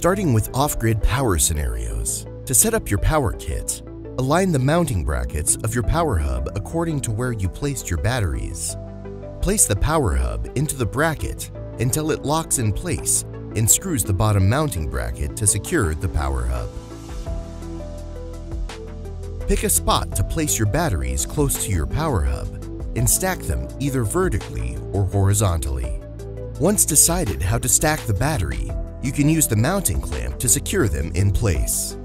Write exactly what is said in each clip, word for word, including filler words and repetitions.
starting with off-grid power scenarios. To set up your power kit, align the mounting brackets of your power hub according to where you placed your batteries. Place the power hub into the bracket until it locks in place and screws the bottom mounting bracket to secure the power hub. Pick a spot to place your batteries close to your power hub and stack them either vertically or horizontally. Once decided how to stack the battery, you can use the mounting clamp to secure them in place.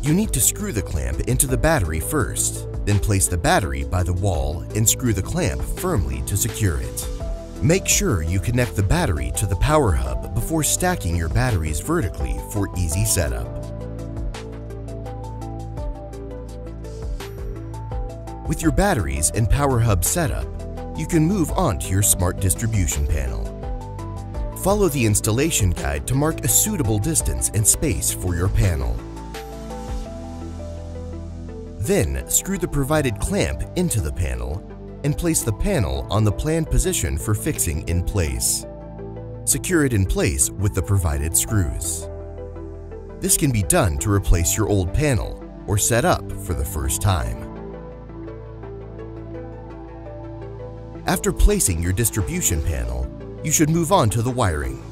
You need to screw the clamp into the battery first, then place the battery by the wall and screw the clamp firmly to secure it. Make sure you connect the battery to the power hub before stacking your batteries vertically for easy setup. With your batteries and power hub setup, you can move on to your smart distribution panel. Follow the installation guide to mark a suitable distance and space for your panel. Then, screw the provided clamp into the panel and place the panel on the planned position for fixing in place. Secure it in place with the provided screws. This can be done to replace your old panel or set up for the first time. After placing your distribution panel, you should move on to the wiring.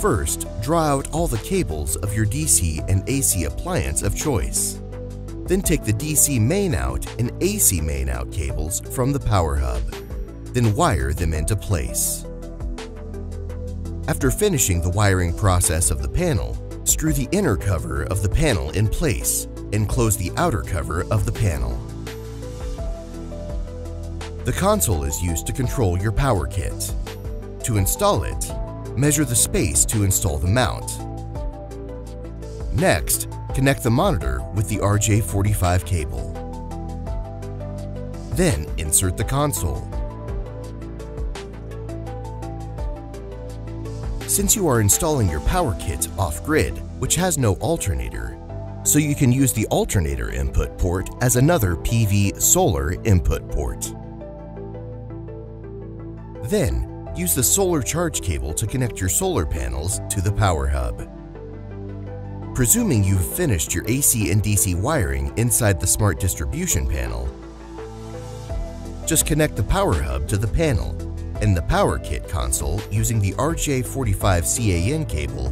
First, draw out all the cables of your D C and A C appliance of choice. Then take the D C main out and A C main out cables from the power hub. Then wire them into place. After finishing the wiring process of the panel, screw the inner cover of the panel in place and close the outer cover of the panel. The console is used to control your power kit. To install it, measure the space to install the mount. Next, connect the monitor with the R J forty-five cable. Then insert the console. Since you are installing your power kit off-grid, which has no alternator, so you can use the alternator input port as another P V solar input port. Then, use the solar charge cable to connect your solar panels to the power hub. Presuming you've finished your A C and D C wiring inside the smart distribution panel, just connect the power hub to the panel and the power kit console using the R J forty-five C A N cable,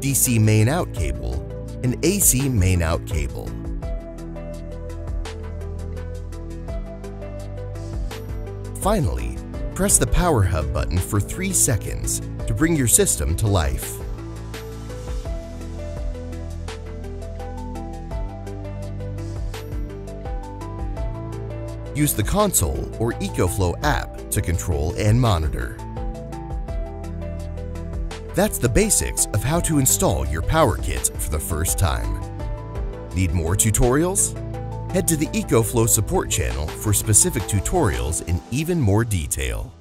D C main out cable, and A C main out cable. Finally, press the power hub button for three seconds to bring your system to life. Use the console or EcoFlow app to control and monitor. That's the basics of how to install your power kit for the first time. Need more tutorials? Head to the EcoFlow support channel for specific tutorials in even more detail.